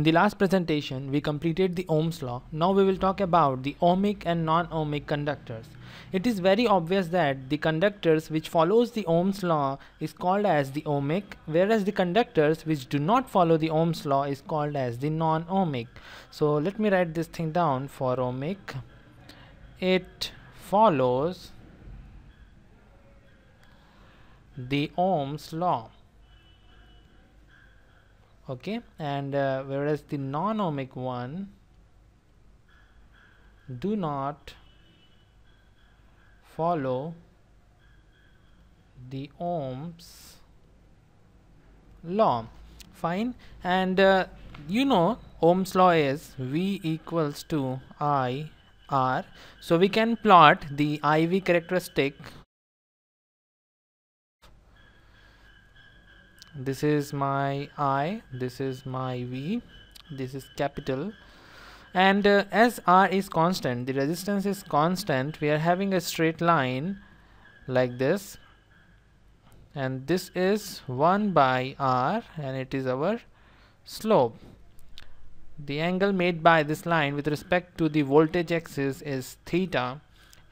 In the last presentation, we completed the Ohm's law. Now we will talk about the ohmic and non-ohmic conductors. It is very obvious that the conductors which follows the Ohm's law is called as the ohmic, whereas the conductors which do not follow the Ohm's law is called as the non-ohmic. So let me write this thing down for ohmic. It follows the Ohm's law. Okay, and whereas the non-ohmic one do not follow the Ohm's law. Fine, and you know Ohm's law is V equals to I R, so we can plot the I V characteristic. This is my I, this is my V, this is capital, and as R is constant, the resistance is constant, we are having a straight line like this, and this is 1 by R, and it is our slope. The angle made by this line with respect to the voltage axis is theta,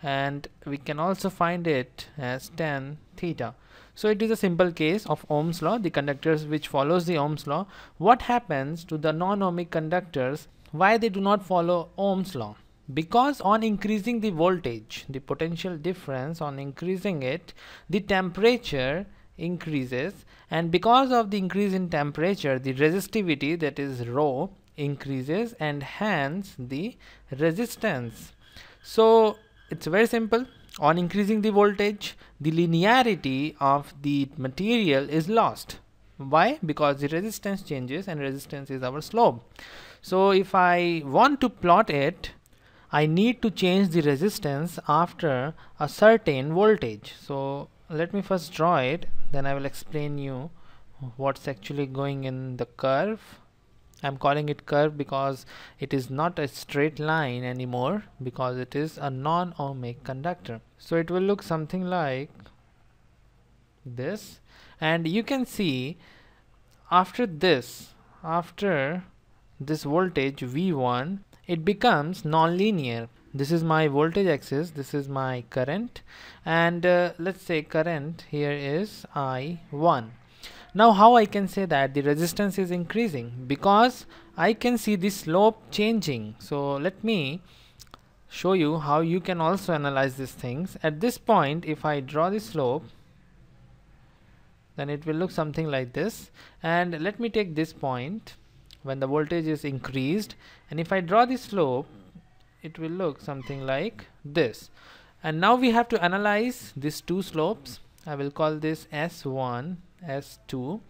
and we can also find it as tan theta. So it is a simple case of Ohm's law, the conductors which follows the Ohm's law. What happens to the non-ohmic conductors? Why they do not follow Ohm's law? Because on increasing the voltage, the potential difference, on increasing it, the temperature increases, and because of the increase in temperature, the resistivity, that is rho, increases, and hence the resistance. So it's very simple. On increasing the voltage, the linearity of the material is lost. Why? Because the resistance changes, and resistance is our slope. So if I want to plot it, I need to change the resistance after a certain voltage. So let me first draw it, then I will explain you what's actually going in the curve. I'm calling it curve because it is not a straight line anymore, because it is a non-ohmic conductor. So it will look something like this, and you can see after this voltage V1, it becomes non-linear. This is my voltage axis, this is my current, and let's say current here is I1. Now how I can say that the resistance is increasing? Because I can see the slope changing. So let me show you how you can also analyze these things. At this point, if I draw the slope, then it will look something like this, and let me take this point when the voltage is increased, and if I draw the slope, it will look something like this. And now we have to analyze these two slopes. I will call this S1, S2.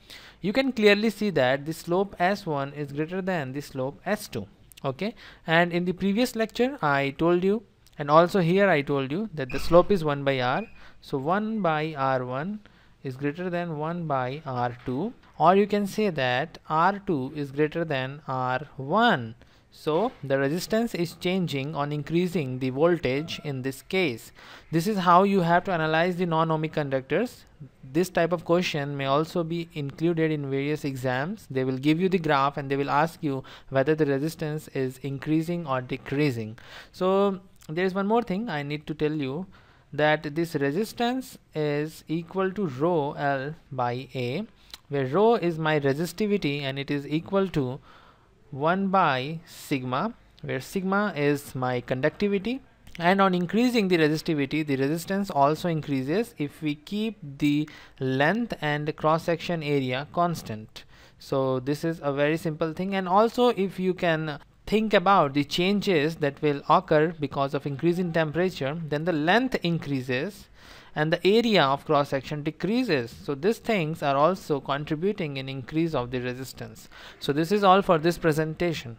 You can clearly see that the slope S1 is greater than the slope S2. Okay, and in the previous lecture I told you, and also here I told you, that the slope is 1 by R. So 1 by R1 is greater than 1 by R2, or you can say that R2 is greater than R1. So the resistance is changing on increasing the voltage in this case. This is how you have to analyze the non-ohmic conductors. This type of question may also be included in various exams. They will give you the graph and they will ask you whether the resistance is increasing or decreasing. So there is one more thing I need to tell you, that this resistance is equal to rho L by A, where rho is my resistivity, and it is equal to 1 by sigma, where sigma is my conductivity, and on increasing the resistivity, the resistance also increases if we keep the length and cross section area constant. So this is a very simple thing, and also if you can think about the changes that will occur because of increase in temperature, then the length increases and the area of cross section decreases. So these things are also contributing in increase of the resistance. So this is all for this presentation.